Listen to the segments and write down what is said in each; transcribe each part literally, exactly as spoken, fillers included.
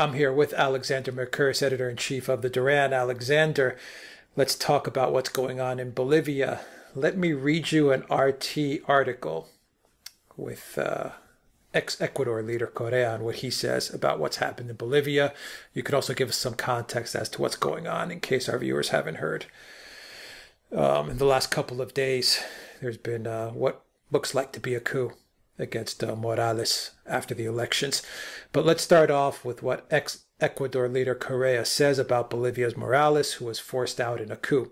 I'm here with Alexander Mercouris, editor-in-chief of the Duran. Alexander, let's talk about what's going on in Bolivia. Let me read you an R T article with uh, ex-Ecuador leader Correa and what he says about what's happened in Bolivia. You could also give us some context as to what's going on in case our viewers haven't heard. Um, in the last couple of days, there's been uh, what looks like to be a coup against uh, Morales after the elections. But let's start off with what ex-Ecuador leader Correa says about Bolivia's Morales, who was forced out in a coup.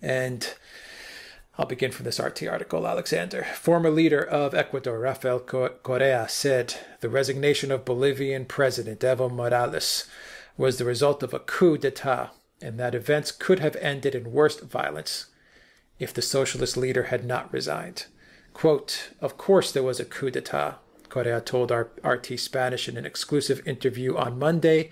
And I'll begin from this R T article, Alexander. Former leader of Ecuador, Rafael Correa, said the resignation of Bolivian President Evo Morales was the result of a coup d'etat, and that events could have ended in worse violence if the socialist leader had not resigned. Quote, "Of course there was a coup d'etat," Correa told R T Spanish in an exclusive interview on Monday,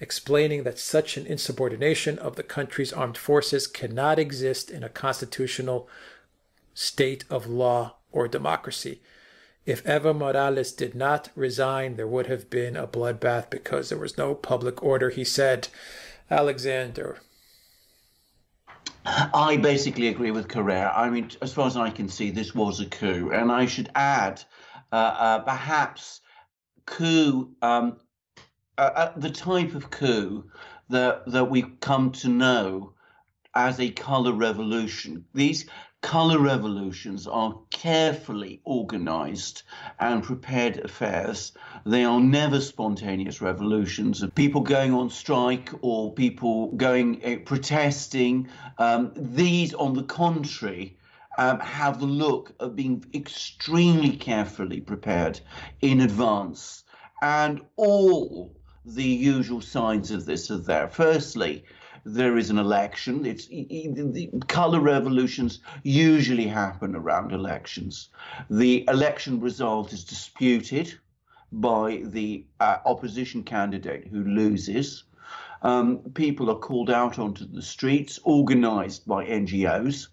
explaining that such an insubordination of the country's armed forces cannot exist in a constitutional state of law or democracy. If Evo Morales did not resign, there would have been a bloodbath because there was no public order, he said. Alexander. I basically agree with Correa. I mean, as far as I can see, this was a coup. And I should add, uh, uh, perhaps coup, um, uh, the type of coup that, that we've come to know as a color revolution. These color revolutions are carefully organized and prepared affairs. They are never spontaneous revolutions of people going on strike or people going uh, protesting. Um, these, on the contrary, um, have the look of being extremely carefully prepared in advance. And all the usual signs of this are there. Firstly, there is an election. It's the color revolutions usually happen around elections. The election result is disputed by the uh, opposition candidate who loses. Um, people are called out onto the streets, organized by N G Os,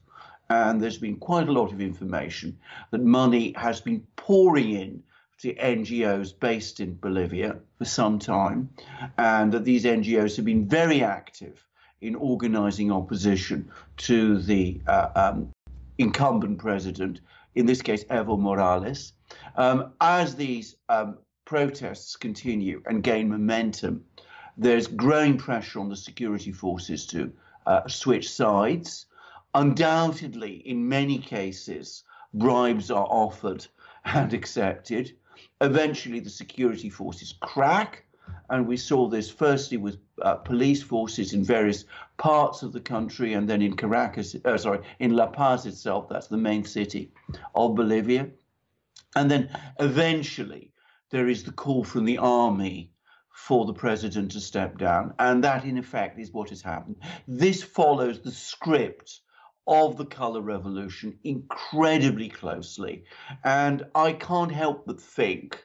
and there's been quite a lot of information that money has been pouring in to N G Os based in Bolivia for some time, and that these N G Os have been very active in organizing opposition to the uh, um, incumbent president, in this case, Evo Morales. Um, as these um, protests continue and gain momentum, there's growing pressure on the security forces to uh, switch sides. Undoubtedly, in many cases, bribes are offered and accepted. Eventually, the security forces crack. And we saw this firstly with uh, police forces in various parts of the country, and then in Caracas, uh, sorry, in La Paz itself, that's the main city of Bolivia. And then eventually there is the call from the army for the president to step down. And that, in effect, is what has happened. This follows the script of the color revolution incredibly closely. And I can't help but think,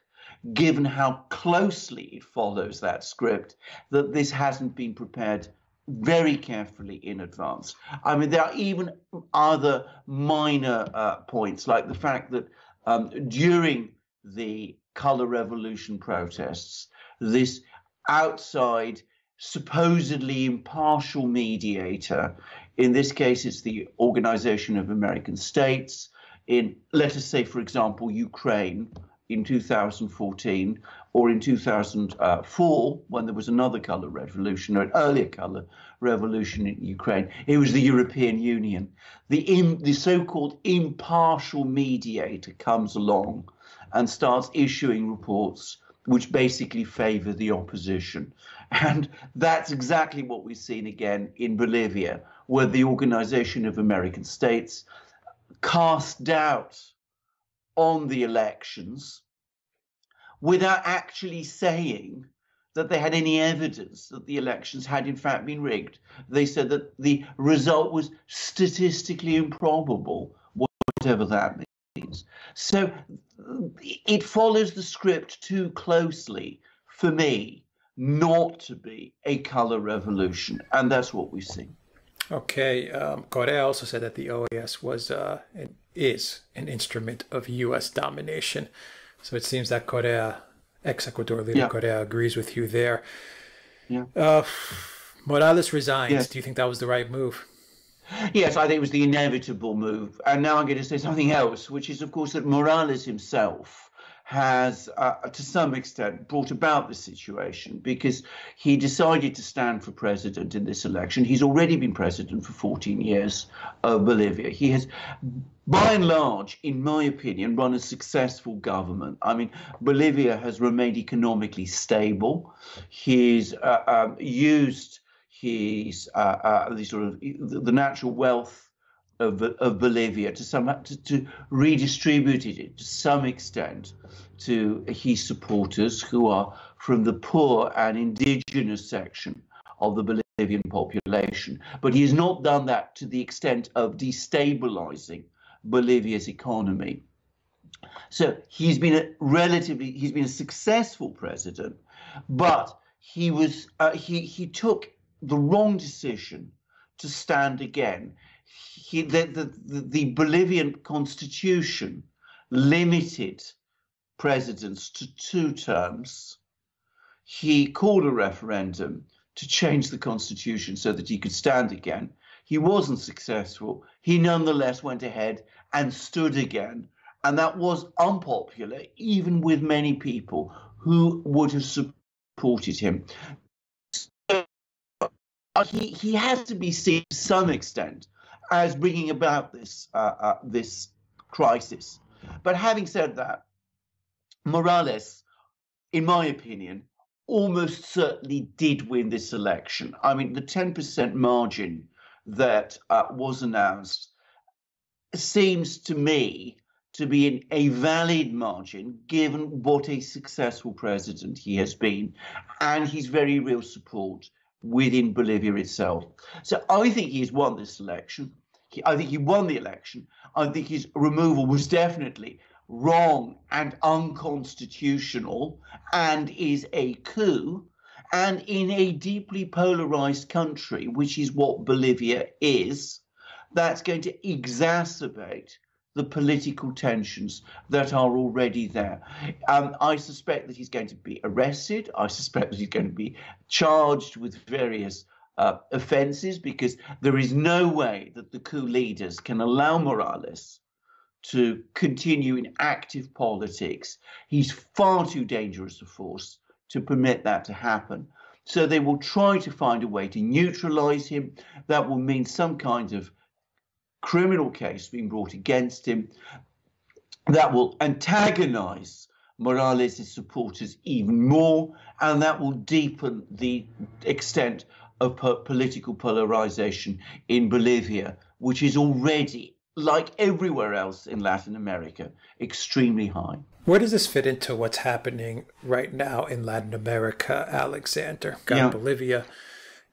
given how closely it follows that script, that this hasn't been prepared very carefully in advance. I mean, there are even other minor uh, points, like the fact that um, during the color revolution protests, this outside supposedly impartial mediator, in this case it's the Organization of American States, in, let us say, for example, Ukraine, in two thousand fourteen, or in two thousand four, when there was another color revolution, or an earlier color revolution in Ukraine, it was the European Union. The, in, the so-called impartial mediator comes along and starts issuing reports which basically favor the opposition. And that's exactly what we've seen again in Bolivia, where the Organization of American States cast doubt on the elections without actually saying that they had any evidence that the elections had in fact been rigged. They said that the result was statistically improbable, whatever that means. So it follows the script too closely for me not to be a color revolution, and that's what we've seen. Okay, um, Correa also said that the O A S was uh, and is an instrument of U S domination. So it seems that Correa, ex-Ecuador leader yeah. Correa agrees with you there. Yeah. Uh, Morales resigns. Yes. Do you think that was the right move? Yes, I think it was the inevitable move. And now I'm going to say something else, which is, of course, that Morales himself has, uh, to some extent, brought about the situation because he decided to stand for president in this election. He's already been president for fourteen years of Bolivia. He has, by and large, in my opinion, run a successful government. I mean, Bolivia has remained economically stable. He's uh, um, used... He's uh, uh, the sort of the natural wealth of of Bolivia to some to, to redistributed it to some extent to his supporters who are from the poor and indigenous section of the Bolivian population. But he has not done that to the extent of destabilizing Bolivia's economy. So he's been a relatively he's been a successful president, but he was uh, he he took. the wrong decision to stand again. He, the, the, the, the Bolivian constitution limited presidents to two terms. He called a referendum to change the constitution so that he could stand again. He wasn't successful. He nonetheless went ahead and stood again. And that was unpopular, even with many people who would have supported him. He, he has to be seen to some extent as bringing about this uh, uh, this crisis. But having said that, Morales, in my opinion, almost certainly did win this election. I mean, the ten percent margin that uh, was announced seems to me to be in a valid margin, given what a successful president he has been and his very real support within Bolivia itself. So I think he's won this election. He, I think he won the election. I think his removal was definitely wrong and unconstitutional and is a coup. And in a deeply polarized country, which is what Bolivia is, that's going to exacerbate the political tensions that are already there. Um, I suspect that he's going to be arrested. I suspect that he's going to be charged with various uh, offences because there is no way that the coup leaders can allow Morales to continue in active politics. He's far too dangerous a force to permit that to happen. So they will try to find a way to neutralise him. That will mean some kind of criminal case being brought against him that will antagonize Morales' supporters even more, and that will deepen the extent of po political polarization in Bolivia, which is already, like everywhere else in Latin America, extremely high. Where does this fit into what's happening right now in Latin America, Alexander? Got yeah. Bolivia.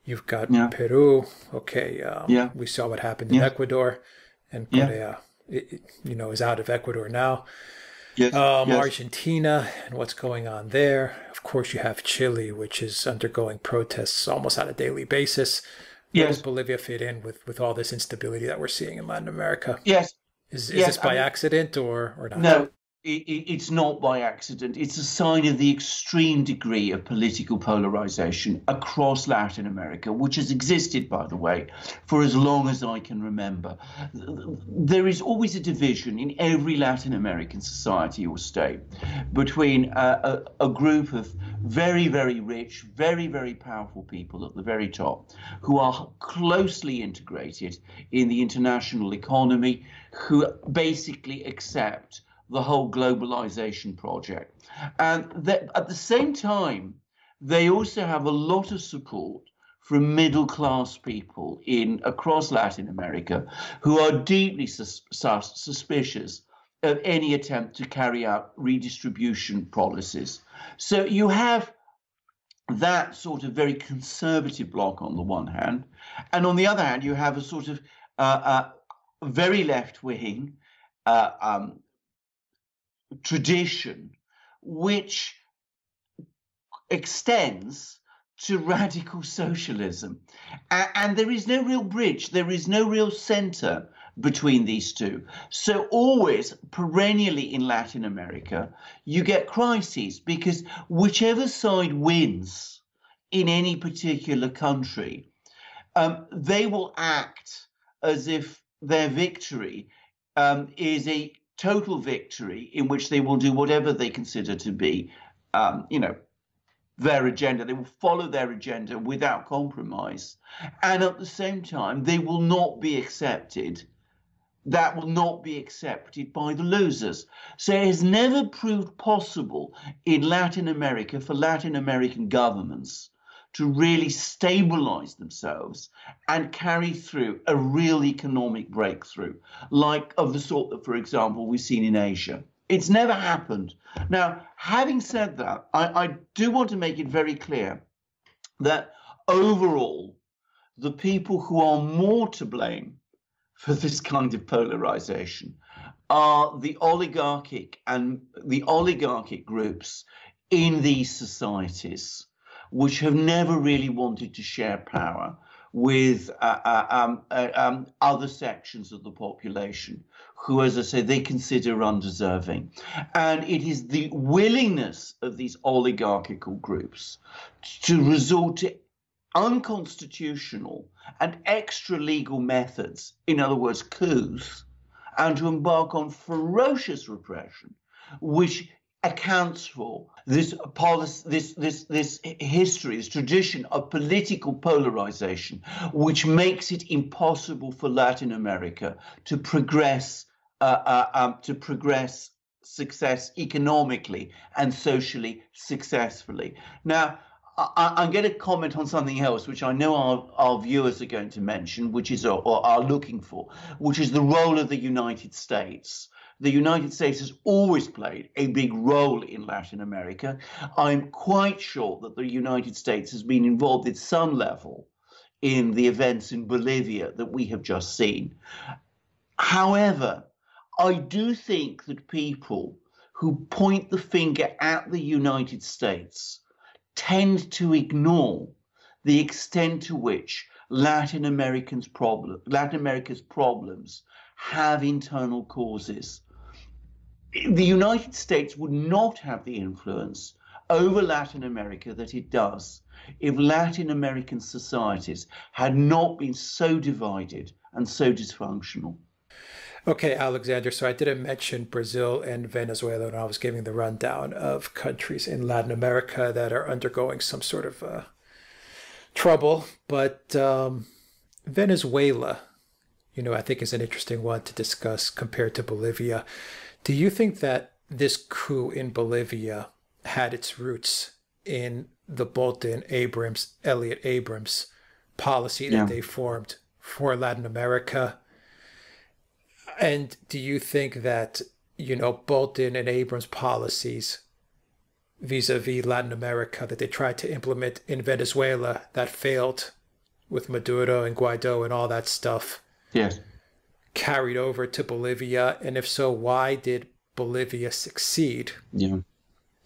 You've got yeah. Peru. Okay, um, yeah. we saw what happened in yeah. Ecuador, and Correa, yeah. it, you know, is out of Ecuador now. Yes. Um, yes. Argentina and what's going on there. Of course, you have Chile, which is undergoing protests almost on a daily basis. Yes. Where does Bolivia fit in with with all this instability that we're seeing in Latin America? Yes. Is, is yes. this by I mean, accident or or not? No. It's not by accident. It's a sign of the extreme degree of political polarization across Latin America, which has existed, by the way, for as long as I can remember. There is always a division in every Latin American society or state between a, a, a group of very, very rich, very, very powerful people at the very top who are closely integrated in the international economy, who basically accept the whole globalization project. And that, at the same time, they also have a lot of support from middle-class people in across Latin America who are deeply sus sus suspicious of any attempt to carry out redistribution policies. So you have that sort of very conservative bloc on the one hand, and on the other hand, you have a sort of uh, uh, very left-wing uh, um, tradition which extends to radical socialism, and, and there is no real bridge, there is no real center between these two. So always, perennially in Latin America, you get crises because whichever side wins in any particular country, um, they will act as if their victory um, is a total victory in which they will do whatever they consider to be, um, you know, their agenda. They will follow their agenda without compromise. And at the same time, they will not be accepted. That will not be accepted by the losers. So it has never proved possible in Latin America for Latin American governments to really stabilize themselves and carry through a real economic breakthrough, like of the sort that, for example, we've seen in Asia. It's never happened. Now, having said that, I, I do want to make it very clear that overall, the people who are more to blame for this kind of polarization are the oligarchic and the oligarchic groups in these societies, which have never really wanted to share power with uh, uh, um, uh, um, other sections of the population, who, as I say, they consider undeserving. And it is the willingness of these oligarchical groups to resort to unconstitutional and extra-legal methods, in other words, coups, and to embark on ferocious repression, which accounts for this policy, this this this history, this tradition of political polarization, which makes it impossible for Latin America to progress, uh, uh, um, to progress success economically and socially successfully. Now, I, I'm going to comment on something else, which I know our, our viewers are going to mention, which is or, or are looking for, which is the role of the United States. The United States has always played a big role in Latin America. I'm quite sure that the United States has been involved at some level in the events in Bolivia that we have just seen. However, I do think that people who point the finger at the United States tend to ignore the extent to which Latin Americans problem, Latin America's problems have internal causes. The United States would not have the influence over Latin America that it does if Latin American societies had not been so divided and so dysfunctional. Okay, Alexander, so I didn't mention Brazil and Venezuela when I was giving the rundown of countries in Latin America that are undergoing some sort of uh, trouble, but um, Venezuela, you know, I think is an interesting one to discuss compared to Bolivia. Do you think that this coup in Bolivia had its roots in the Bolton, Abrams, Elliott Abrams policy that yeah. they formed for Latin America? And do you think that, you know, Bolton and Abrams policies vis-a-vis Latin America that they tried to implement in Venezuela that failed with Maduro and Guaido and all that stuff, yes, carried over to Bolivia? And if so, why did Bolivia succeed? Yeah.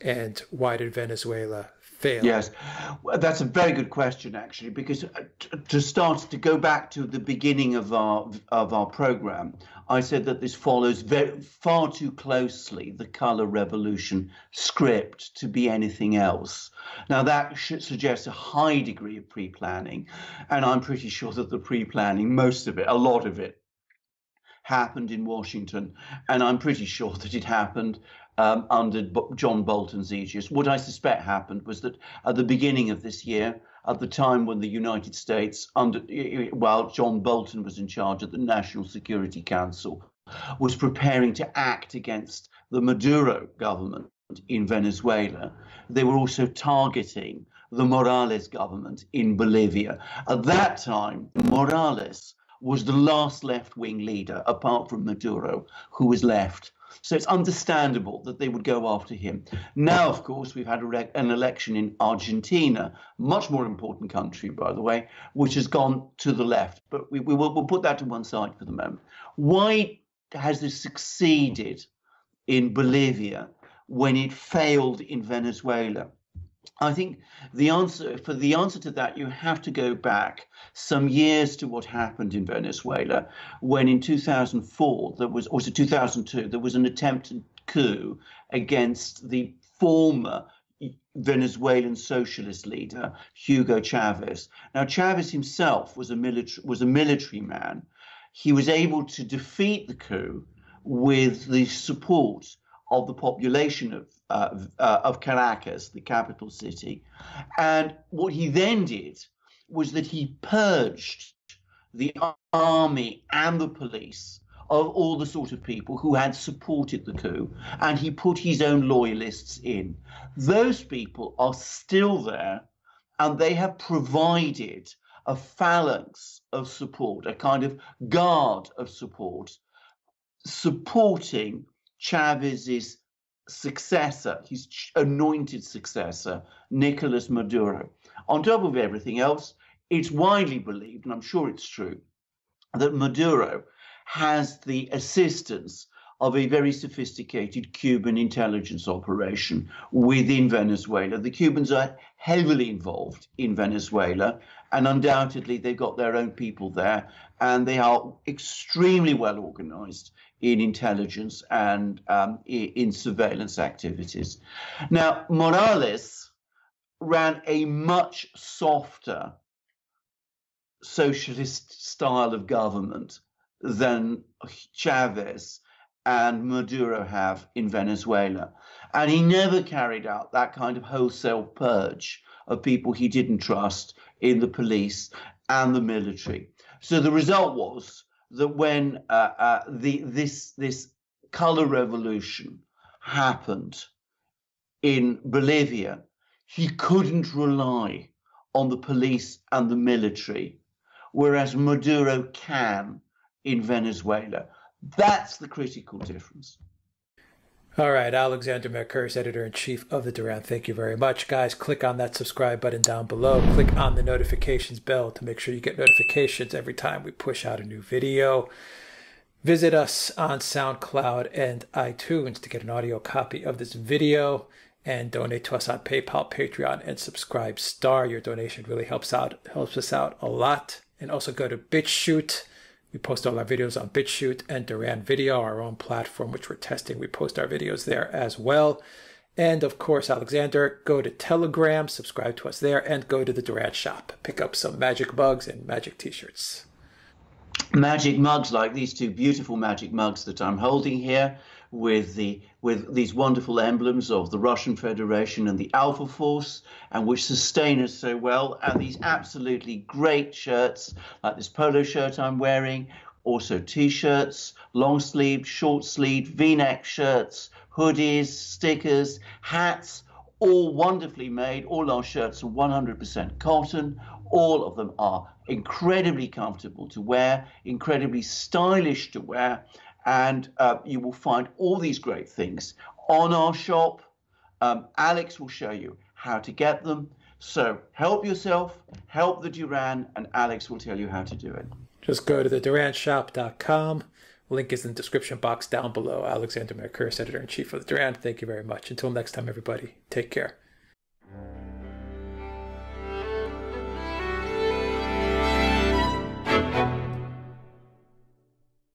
And why did Venezuela fail? Yes, well, that's a very good question, actually, because to start, to go back to the beginning of our of our program, I said that this follows very, far too closely the color revolution script to be anything else. Now, that should suggest a high degree of pre-planning, and I'm pretty sure that the pre-planning, most of it, a lot of it, happened in Washington, and I'm pretty sure that it happened Um, under John Bolton's aegis. What I suspect happened was that at the beginning of this year, at the time when the United States, under while John Bolton was in charge of the National Security Council, was preparing to act against the Maduro government in Venezuela, they were also targeting the Morales government in Bolivia. At that time, Morales was the last left-wing leader, apart from Maduro, who was left. So it's understandable that they would go after him. Now, of course, we've had a an election in Argentina, much more important country, by the way, which has gone to the left. But we, we will, we'll put that to one side for the moment. Why has this succeeded in Bolivia when it failed in Venezuela? I think the answer for the answer to that, you have to go back some years to what happened in Venezuela, when in two thousand four, there was, or two thousand two, there was an attempted coup against the former Venezuelan socialist leader, Hugo Chavez. Now, Chavez himself was a military was a military man. He was able to defeat the coup with the support of the population of uh, uh, of Caracas, the capital city. And what he then did was that he purged the army and the police of all the sort of people who had supported the coup, and he put his own loyalists in. Those people are still there, and they have provided a phalanx of support, a kind of guard of support, supporting Chavez's successor, his anointed successor, Nicolas Maduro. On top of everything else, it's widely believed, and I'm sure it's true, that Maduro has the assistance of a very sophisticated Cuban intelligence operation within Venezuela. The Cubans are heavily involved in Venezuela, and undoubtedly they've got their own people there, and they are extremely well organized in intelligence and um, in surveillance activities. Now, Morales ran a much softer socialist style of government than Chavez and Maduro have in Venezuela. And he never carried out that kind of wholesale purge of people he didn't trust in the police and the military. So the result was that when uh, uh, the, this, this color revolution happened in Bolivia, he couldn't rely on the police and the military, whereas Maduro can in Venezuela. That's the critical difference. All right, Alexander Mercouris, editor-in-chief of the Duran, thank you very much. Guys, click on that subscribe button down below. Click on the notifications bell to make sure you get notifications every time we push out a new video. Visit us on SoundCloud and iTunes to get an audio copy of this video, and donate to us on PayPal, Patreon, and Subscribestar. Your donation really helps out, helps us out a lot. And also go to BitChute. We post all our videos on BitChute and Duran Video, our own platform, which we're testing. We post our videos there as well. And of course, Alexander, go to Telegram, subscribe to us there, and go to the Duran shop. Pick up some magic mugs and magic t-shirts. Magic mugs like these two beautiful magic mugs that I'm holding here, with the with these wonderful emblems of the Russian Federation and the Alpha Force, and which sustain us so well, and these absolutely great shirts like this polo shirt I'm wearing, also t-shirts, long sleeve, short sleeve, v-neck shirts, hoodies, stickers, hats, all wonderfully made. All our shirts are one hundred percent cotton. All of them are incredibly comfortable to wear, incredibly stylish to wear, and uh, you will find all these great things on our shop. Um, Alex will show you how to get them. So help yourself, help the Duran, and Alex will tell you how to do it. Just go to the duran shop dot com. Link is in the description box down below. Alexander Mercouris, editor-in-chief of the Duran. Thank you very much. Until next time, everybody, take care.